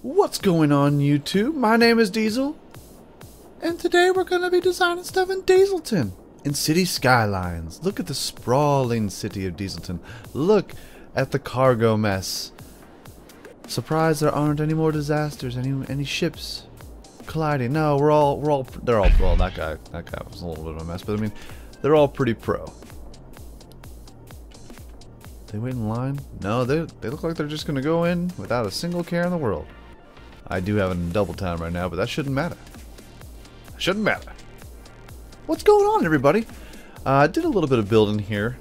What's going on, YouTube? My name is Diesel, and today we're going to be designing stuff in Dieselton, in City Skylines. Look at the sprawling city of Dieselton. Look at the cargo mess. Surprised there aren't any more disasters, any ships colliding. No, they're all well, that guy was a little bit of a mess, but I mean, they're all pretty pro. They wait in line? No, they look like they're just gonna go in without a single care in the world. I do have it in double time right now, but that shouldn't matter. What's going on, everybody? I did a little bit of building here,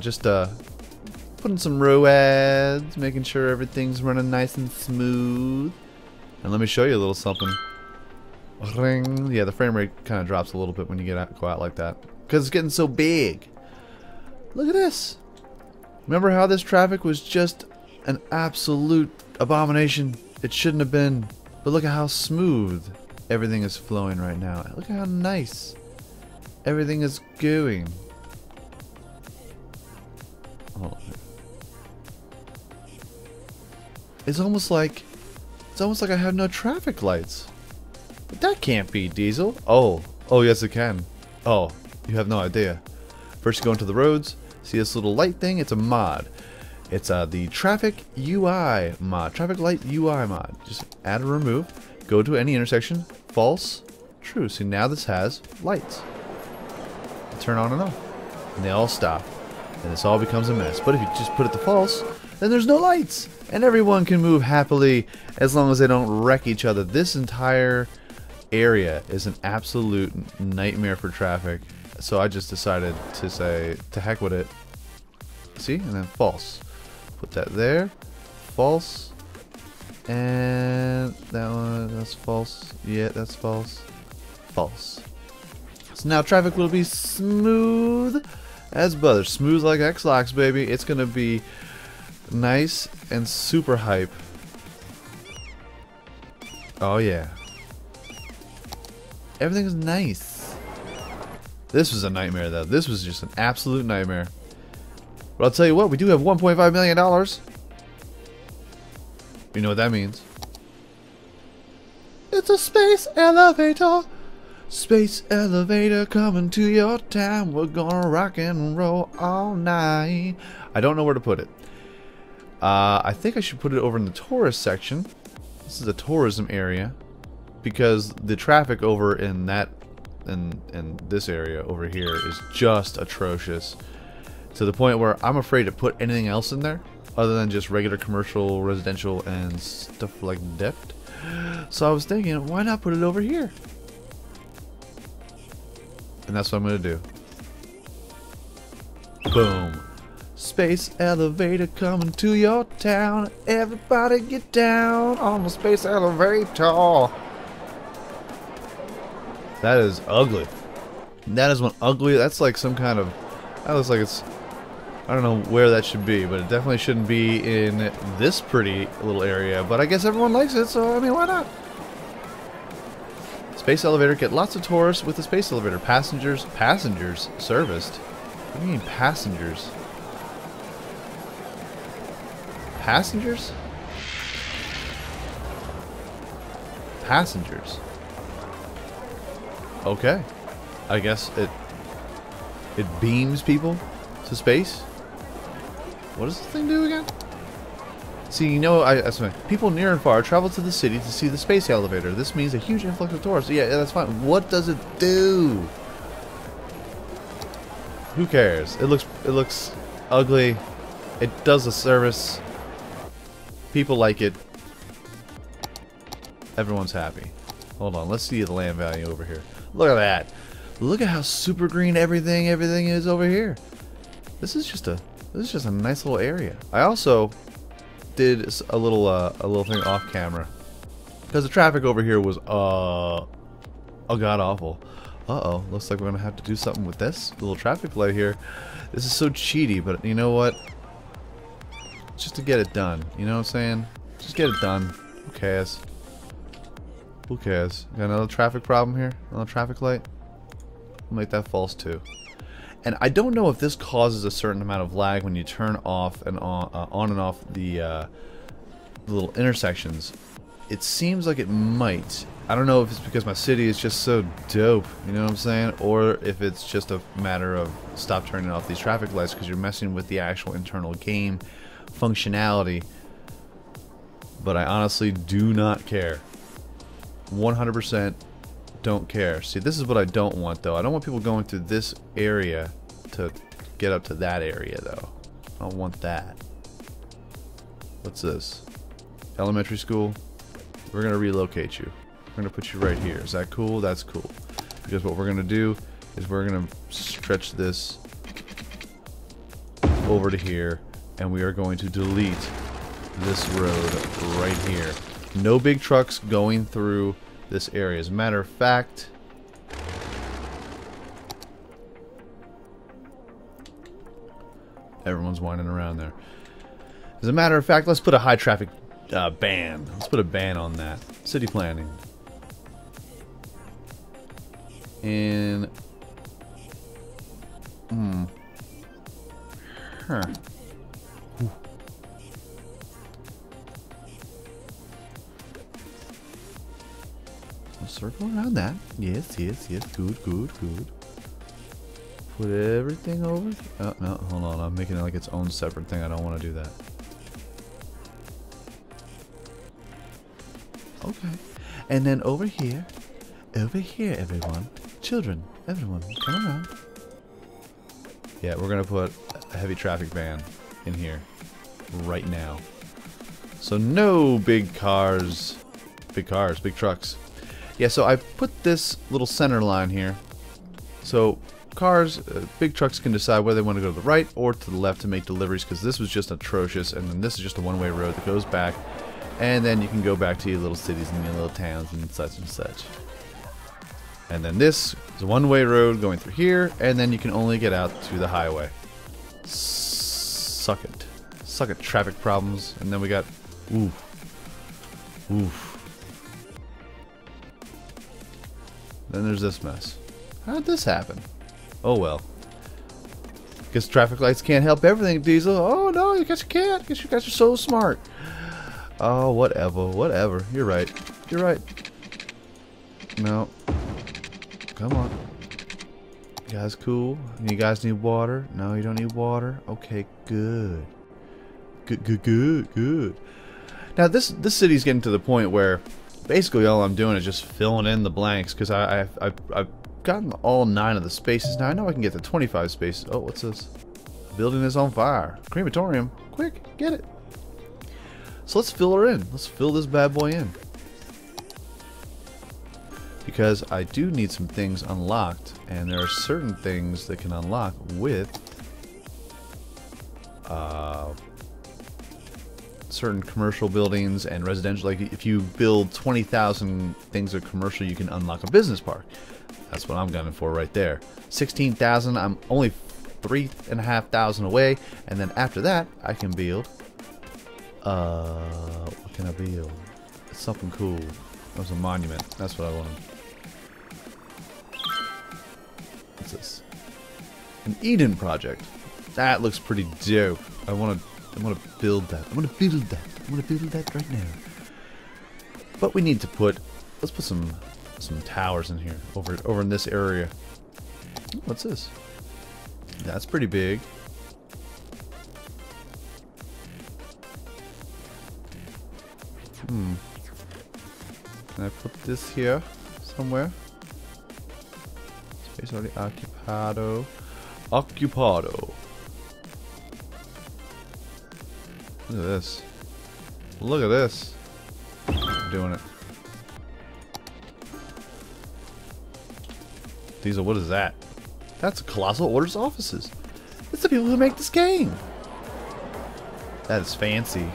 just putting some row ads, making sure everything's running nice and smooth. And let me show you a little something. Ring. Yeah, the frame rate kind of drops a little bit when you go out like that, because it's getting so big. Look at this. Remember how this traffic was just an absolute abomination? It shouldn't have been. But look at how smooth everything is flowing right now. Look at how nice everything is going. Oh. It's almost like I have no traffic lights. But that can't be, Diesel. Oh yes it can. Oh, you have no idea. First you go into the roads. See this little light thing? It's a mod. It's the Traffic UI mod. Traffic Light UI mod. Just add or remove. Go to any intersection. False. True. See, now this has lights. Turn on and off. And they all stop. And this all becomes a mess. But if you just put it to false, then there's no lights. And everyone can move happily as long as they don't wreck each other. This entire area is an absolute nightmare for traffic. So I just decided to say, to heck with it. See? And then false. Put that there. False. And that one, that's false. Yeah, that's false. False. So now traffic will be smooth as butter. Smooth like X-Locks, baby. It's going to be nice and super hype. Oh, yeah. Everything's nice. This was a nightmare, though. This was just an absolute nightmare. But I'll tell you what, we do have $1.5 million. You know what that means. It's a space elevator. Space elevator coming to your town. We're gonna rock and roll all night. I don't know where to put it. I think I should put it over in the tourist section. This is a tourism area. Because the traffic over in that and this area over here is just atrocious, to the point where I'm afraid to put anything else in there other than just regular commercial, residential, and stuff like that. So I was thinking, why not put it over here? And that's what I'm gonna do. Boom. Space elevator coming to your town. Everybody get down on the space elevator. That is ugly. That is one ugly. That's like some kind of. That looks like it's. I don't know where that should be, but it definitely shouldn't be in this pretty little area. But I guess everyone likes it, so I mean, why not? Space elevator, get lots of tourists with the space elevator. Passengers serviced. What do you mean passengers? Passengers. Okay, I guess it beams people to space. What does this thing do again? See, you know, people near and far travel to the city to see the space elevator. This means a huge influx of tourists. Yeah, that's fine. What does it do? Who cares? It looks ugly. It does a service. People like it. Everyone's happy. Hold on, let's see the land value over here. Look at that. Look at how super green everything is over here. This is just a nice little area. I also did a little thing off camera because the traffic over here was god awful. Uh-oh, looks like we're gonna have to do something with this little traffic light here. This is so cheaty, but you know what? Just to get it done, you know what I'm saying? Just get it done. Who cares? Who cares? Got another traffic problem here? Another traffic light? We'll make that false too. And I don't know if this causes a certain amount of lag when you turn off and on and off the little intersections. it seems like it might. I don't know if it's because my city is just so dope, you know what I'm saying? Or if it's just a matter of stop turning off these traffic lights because you're messing with the actual internal game functionality. But I honestly do not care. 100% don't care. See, this is what I don't want, though. I don't want people going through this area to get up to that area, though. I don't want that. What's this? Elementary school? We're going to relocate you. We're going to put you right here. Is that cool? That's cool. Because what we're going to do is we're going to stretch this over to here, and we are going to delete this road right here. No big trucks going through this area. As a matter of fact, everyone's winding around there. As a matter of fact, let's put a high traffic ban. Let's put a ban on that. City planning. And Ooh. I'll circle around that. Yes, yes, yes. Good, good, good. Put everything over. Oh no, hold on. I'm making it like its own separate thing. I don't want to do that. Okay. And then over here. Over here, everyone. Children, everyone, come around. Yeah, we're gonna put a heavy traffic ban in here right now. So no big cars, big trucks. Yeah, so I put this little center line here. So cars, big trucks can decide whether they want to go to the right or to the left to make deliveries, because this was just atrocious, and then this is just a one-way road that goes back, and then you can go back to your little cities and your little towns and such and such. And then this is a one-way road going through here, and then you can only get out to the highway. Suck it. Suck at traffic problems. And then we got... Oof. Oof. Then there's this mess. How'd this happen? Oh well. Guess traffic lights can't help everything, Diesel. Oh no, you guys can't. Guess you guys are so smart. Oh, whatever, whatever. You're right. You're right. No. Come on. You guys cool? You guys need water? No, you don't need water? Okay, good. Good, good, good, good. Now, this city's getting to the point where basically all I'm doing is just filling in the blanks, because I've gotten all 9 of the spaces. Now, I know I can get to 25 spaces. Oh, what's this? The building is on fire. Crematorium. Quick, get it. So let's fill her in. Let's fill this bad boy in. Because I do need some things unlocked, and there are certain things that can unlock with certain commercial buildings and residential. Like if you build 20,000 things of commercial, you can unlock a business park. That's what I'm gunning for right there. 16,000. I'm only 3,500 away, and then after that, I can build. What can I build? It's something cool. That was a monument. That's what I wanted. What's this? An Eden project. That looks pretty dope. I wanna build that. I wanna build that right now. But we need to put, let's put some towers in here over in this area. What's this? That's pretty big. Can I put this here somewhere? Space already occupado. Occupado. Look at this. Look at this. I'm doing it. Diesel, what is that? That's a Colossal Order's offices. It's the people who make this game. That is fancy.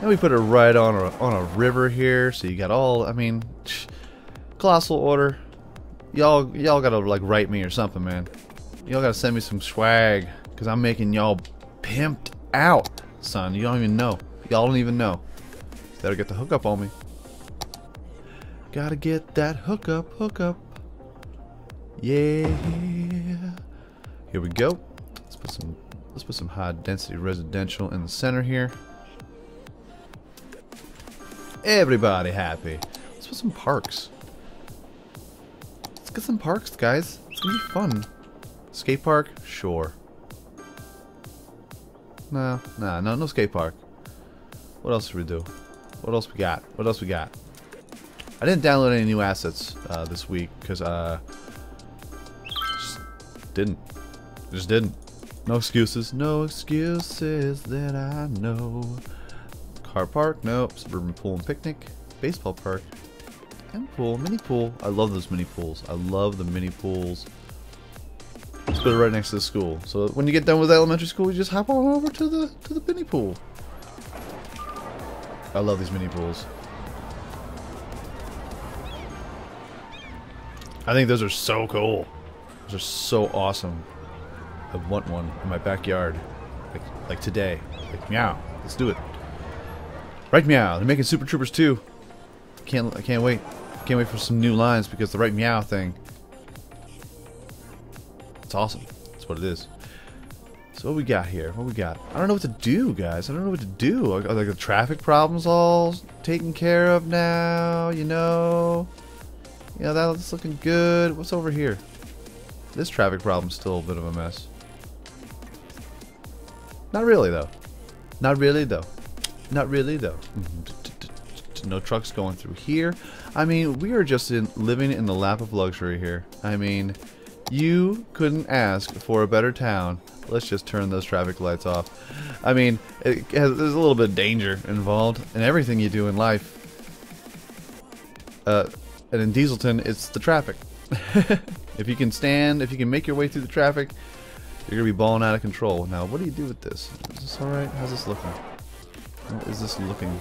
And we put it right on a river here, so you got all, I mean, Colossal Order. Y'all gotta like write me or something, man. Y'all gotta send me some swag, cause I'm making y'all pimped out, son. You don't even know. Y'all don't even know. Better get the hookup on me. Gotta get that hookup. Yeah. Here we go. Let's put some high density residential in the center here. everybody happy. Let's put some parks. Let's get some parks, guys. It's gonna be fun. Skate park? Sure. No skate park. What else did we do? What else we got? What else we got? I didn't download any new assets this week because just didn't. No excuses that I know. Car park, nope. Suburban pool and picnic, baseball park, and pool, mini pool. I love those mini pools. I love the mini pools. Let's put it right next to the school. So when you get done with elementary school, you just hop on over to the mini pool. I love these mini pools. I think those are so cool. Those are so awesome. I want one in my backyard. Like today. Like, meow. Let's do it. Right meow. They're making Super Troopers 2. I can't wait. Can't wait for some new lines because the right meow thing. It's awesome. That's what it is. So what we got here? What we got? I don't know what to do, guys. I don't know what to do. Are like the traffic problems all taken care of now? You know? Yeah, that's looking good. What's over here? This traffic problem's still a bit of a mess. Not really, though. Not really, though. Not really, though. No trucks going through here. I mean, we are just living in the lap of luxury here. I mean, you couldn't ask for a better town. Let's just turn those traffic lights off. I mean, there's a little bit of danger involved in everything you do in life. And in Dieselton, it's the traffic. If you can stand, if you can make your way through the traffic, you're going to be balling out of control. Now, what do you do with this? Is this alright? How's this looking? What is this looking?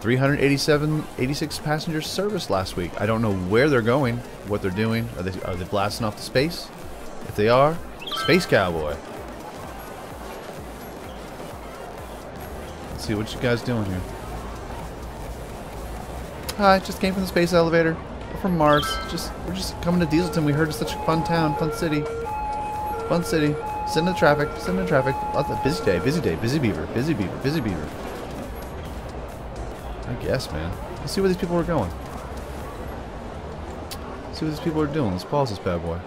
386 passenger service last week. I don't know where they're going, what they're doing. Are they blasting off to space? If they are, Space Cowboy. Let's see what you guys doing here. Hi, just came from the space elevator. We're from Mars. We're just coming to Dieselton. We heard it's such a fun town, fun city. Fun city. Sitting in the traffic, sitting in the traffic. Busy day, busy beaver. I guess, man. Let's see where these people are going. Let's see what these people are doing. Let's pause this bad boy.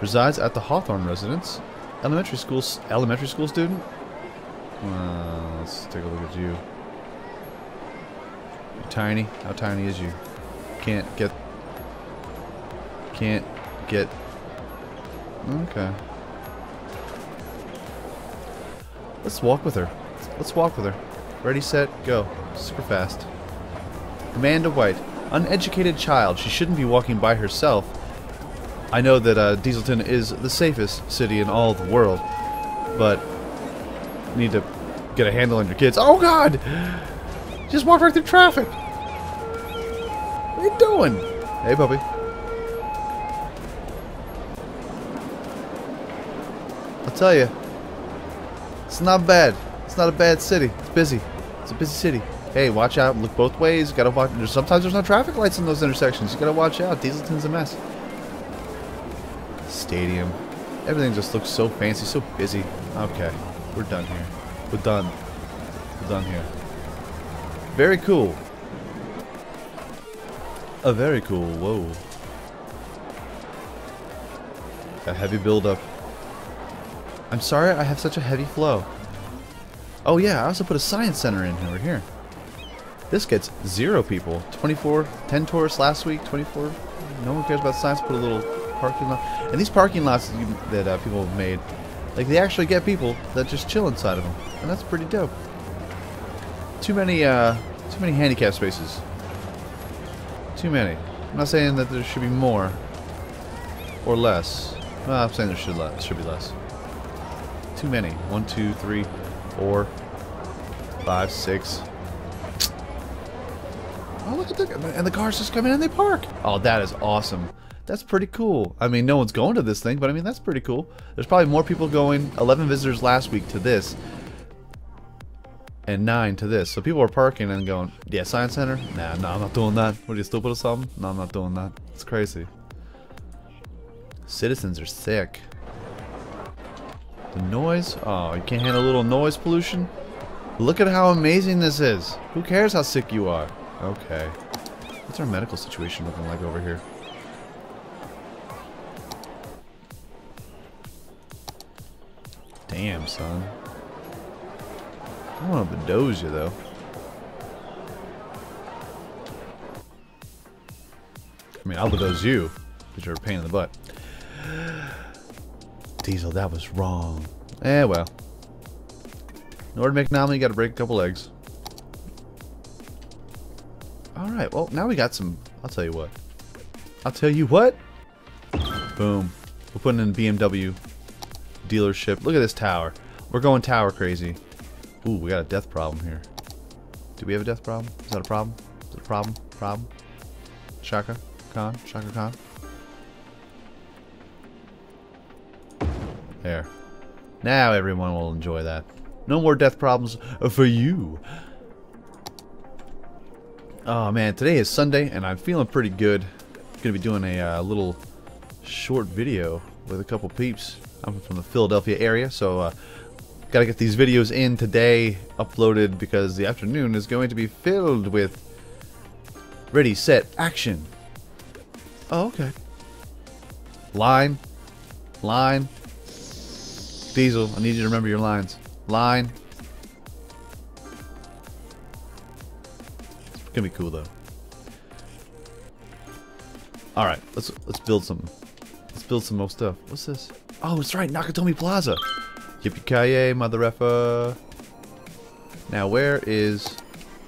Resides at the Hawthorne residence. Elementary school student? Let's take a look at you. Tiny? How tiny is you? Can't get. Okay. Let's walk with her. Ready, set, go. Super fast. Amanda White, uneducated child. She shouldn't be walking by herself. I know that Dieselton is the safest city in all the world, but you need to get a handle on your kids. Oh God! Just walked right through traffic. What are you doing? Hey, puppy. I'll tell you, it's not bad. It's not a bad city. It's busy. It's a busy city. Hey, watch out. Look both ways. You gotta watch. Sometimes there's no traffic lights in those intersections. You gotta watch out. Dieselton's a mess. Stadium. Everything just looks so fancy, so busy. Okay, we're done here. We're done here. Very cool. A very cool, whoa. A heavy buildup. I'm sorry I have such a heavy flow. Oh yeah, I also put a science center in over here. This gets 0 people. 10 tourists last week, 24. No one cares about science, put a little parking lot. And these parking lots that people have made, like they actually get people that just chill inside of them. And that's pretty dope. Too many handicap spaces. Too many. I'm not saying that there should be more or less. No, I'm saying there should be less. Too many. 1, 2, 3, 4, 5, 6. Oh, look at and the cars just come in and they park. Oh, that is awesome. That's pretty cool. I mean, no one's going to this thing, but I mean, that's pretty cool. There's probably more people going. 11 visitors last week to this. And 9 to this. So people are parking and going, yeah, science center? Nah, I'm not doing that. What are you, stupid or something? No, I'm not doing that. It's crazy. Citizens are sick. The noise? Oh, you can't handle a little noise pollution? Look at how amazing this is. Who cares how sick you are? Okay. What's our medical situation looking like over here? Damn, son. I don't want to bedoze you, though. I mean, I'll bedoze you, because you're a pain in the butt. Diesel, that was wrong. Eh, well. In order to make an omelet, you gotta break a couple eggs. Alright, well, now we got some... I'll tell you what. I'll tell you what? Boom. We're putting in BMW dealership. Look at this tower. We're going tower crazy. Ooh, we got a death problem here. Do we have a death problem? Is that a problem? Is it a problem? Problem? Shaka Khan? Shaka Khan? There. Now everyone will enjoy that. No more death problems for you. Oh man, today is Sunday and I'm feeling pretty good. I'm gonna be doing a little short video with a couple peeps. I'm from the Philadelphia area, so gotta get these videos in today, uploaded, because the afternoon is going to be filled with ready, set, action. Oh, okay. Line. Line. Diesel, I need you to remember your lines. Line. It's gonna be cool though. All right, let's build some. Let's build some more stuff. What's this? Oh, it's right, Nakatomi Plaza. Yippee-ki-yay, mother effa. Now, where is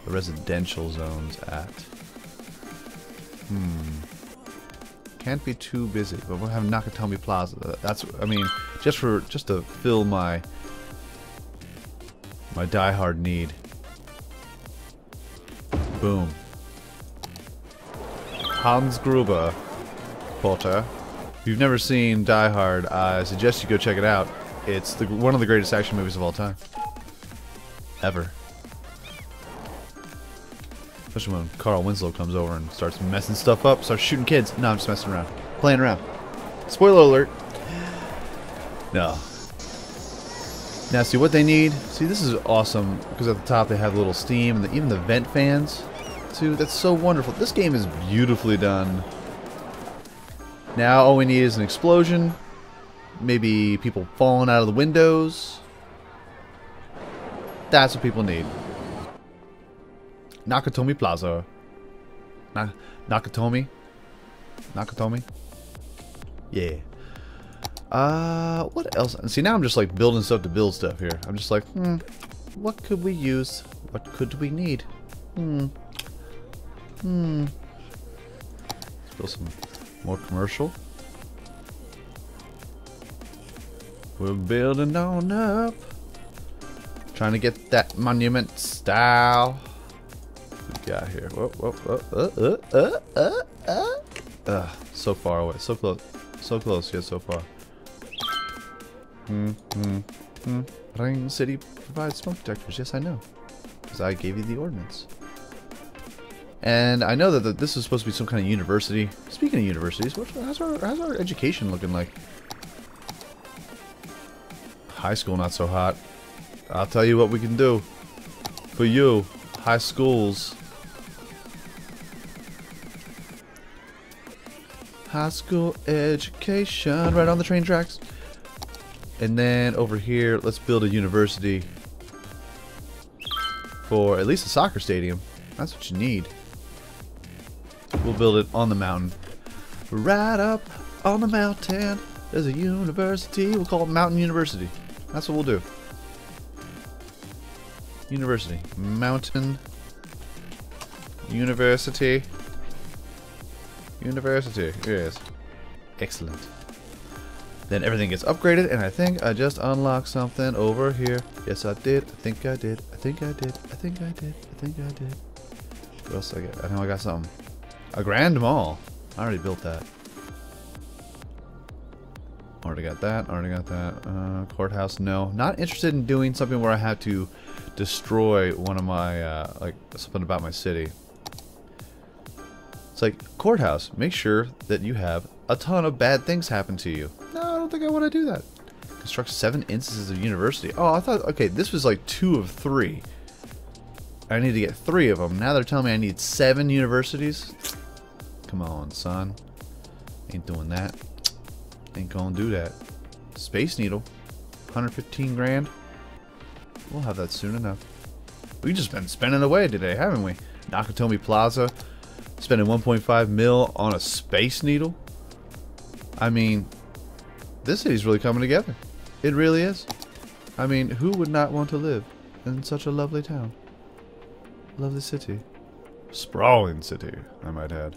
the residential zones at? Can't be too busy, but we'll have Nakatomi Plaza. That's, I mean, just to fill my. My Die Hard need. Boom. Hans Gruber. Porter. If you've never seen Die Hard, I suggest you go check it out. It's one of the greatest action movies of all time. Ever. Especially when Carl Winslow comes over and starts messing stuff up, starts shooting kids. No, I'm just messing around. Playing around. Spoiler alert. No. Now see what they need. See, this is awesome because at the top they have little steam and even the vent fans too. That's so wonderful. This game is beautifully done. Now all we need is an explosion, maybe people falling out of the windows. That's what people need. Nakatomi Plaza. Nakatomi. Nakatomi. Yeah. What else? See, now I'm just like building stuff to build stuff here. I'm just like, what could we use? What could we need? Let's build some more commercial. We're building on up. Trying to get that monument style. What we got here? So far away. So close. So close, yet so far. Ring City provides smoke detectors. Yes, I know. Because I gave you the ordinance. And I know that this is supposed to be some kind of university. Speaking of universities, how's our education looking like? High school not so hot. I'll tell you what we can do. For you, high schools. High school education. Right on the train tracks. And then over here, let's build a university for at least a soccer stadium. That's what you need. We'll build it on the mountain. Right up on the mountain, there's a university. We'll call it Mountain University. That's what we'll do. University. Mountain. University. University. Yes. Excellent. Then everything gets upgraded, and I think I just unlocked something over here. Yes, I did. I think I did. I think I did. I think I did. I think I did. What else did I get? I know I got something. A grand mall. I already built that. Already got that. Already got that. Courthouse. No. Not interested in doing something where I have to destroy one of my, like, something about my city. It's like, courthouse. Make sure that you have a ton of bad things happen to you. No, I don't think I want to do that. Construct 7 instances of university. Oh, I thought, okay, this was like 2 of 3. I need to get 3 of them. Now they're telling me I need 7 universities? Come on, son. Ain't doing that. Ain't gonna do that. Space Needle. 115 grand. We'll have that soon enough. We've just been spending away today, haven't we? Nakatomi Plaza. Spending 1.5 mil on a Space Needle. I mean, this city's really coming together. It really is. I mean, who would not want to live in such a lovely town? Lovely city. Sprawling city, I might add.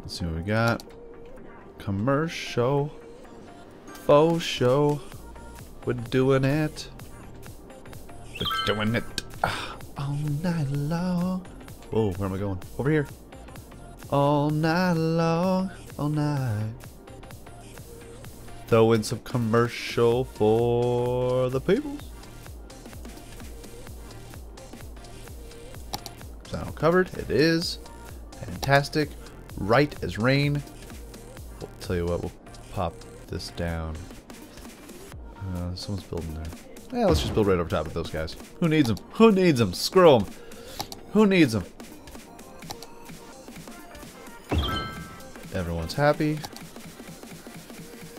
Let's see what we got. Commercial. Faux show. We're doing it. We're doing it. All night long. Whoa, where am I going? Over here. All night long. All night. Throw in some commercial for the people. Sound covered. It is. Fantastic. Right as rain. I'll tell you what, we'll pop this down. Someone's building there. Yeah, let's just build right over top of those guys. Who needs them? Who needs them? Screw them. Who needs them? Everyone's happy.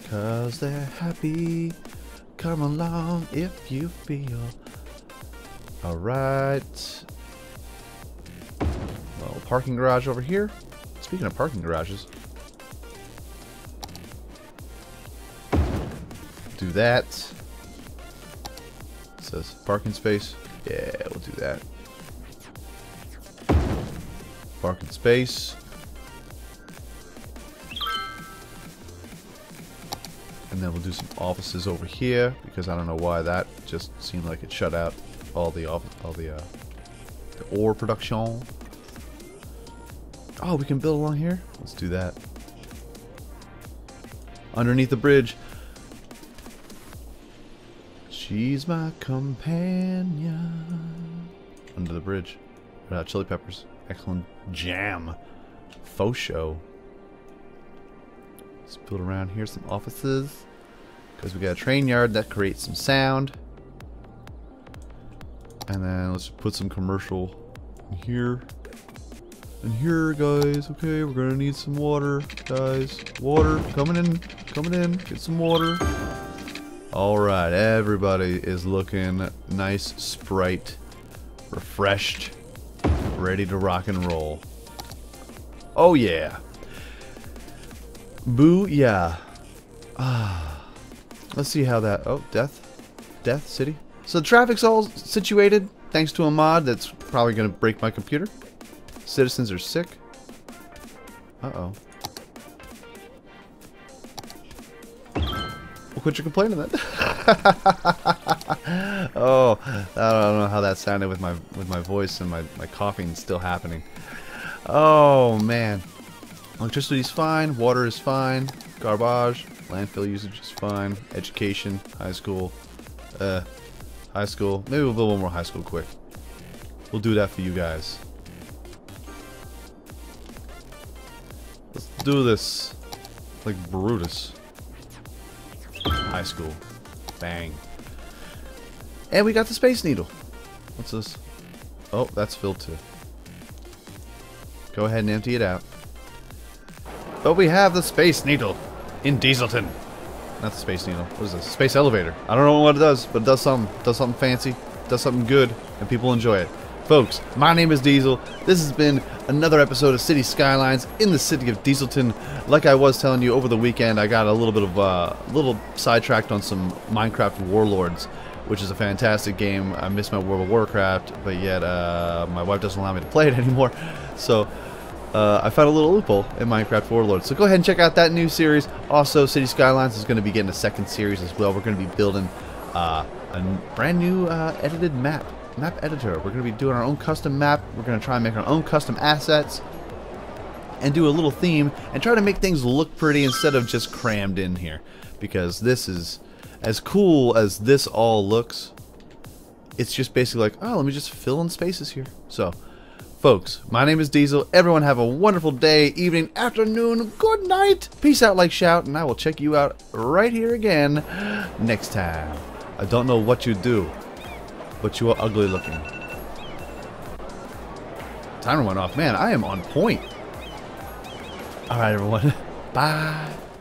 Cause they're happy. Come along if you feel. Alright. Little parking garage over here. Speaking of parking garages. Do that. Says parking space. Yeah, we'll do that. Parking space. And then we'll do some offices over here because I don't know why that just seemed like it shut out all the the ore production. Oh, we can build along here. Let's do that. Underneath the bridge. She's my companion. Under the bridge. Red Hot Chili Peppers. Excellent jam. Faux show. Let's build around here some offices. Because we got a train yard that creates some sound. And then let's put some commercial in here. And here, guys. Okay, we're going to need some water, guys. Water. Coming in. Coming in. Get some water. Alright, everybody is looking nice, sprite, refreshed, ready to rock and roll. Oh yeah. Booyah. Ah. Let's see how that... Oh, death. Death City. So the traffic's all situated, thanks to a mod that's probably going to break my computer. Citizens are sick. Uh-oh. Quit your complaining then. Oh, I don't know how that sounded with my voice and my coughing still happening. Oh man, electricity's fine, water is fine, garbage, landfill usage is fine, education, high school. Maybe we'll build one more high school quick. We'll do that for you guys. Let's do this, like Brutus. High school. Bang. And we got the Space Needle. What's this? Oh, that's filled too. Go ahead and empty it out. But we have the Space Needle in Dieselton. Not the Space Needle. What is this? Space Elevator. I don't know what it does, but it does something. It does something fancy. It does something good, and people enjoy it. Folks, my name is Diesel. This has been another episode of City Skylines in the city of Dieselton. Like I was telling you over the weekend, I got a little bit of little sidetracked on some Minecraft Warlords, which is a fantastic game. I miss my World of Warcraft, but yet my wife doesn't allow me to play it anymore. So I found a little loophole in Minecraft Warlords. So go ahead and check out that new series. Also, City Skylines is going to be getting a second series as well. We're going to be building a brand new edited map. Map editor. We're going to be doing our own custom map. We're going to try and make our own custom assets and do a little theme and try to make things look pretty instead of just crammed in here, because this is as cool as this all looks. It's just basically like, oh, let me just fill in spaces here. So folks, my name is Diesel. Everyone have a wonderful day, evening, afternoon, good night. Peace out like shout, and I will check you out right here again next time. I don't know what you do. but you are ugly looking. Timer went off. Man, I am on point. All right, everyone. Bye.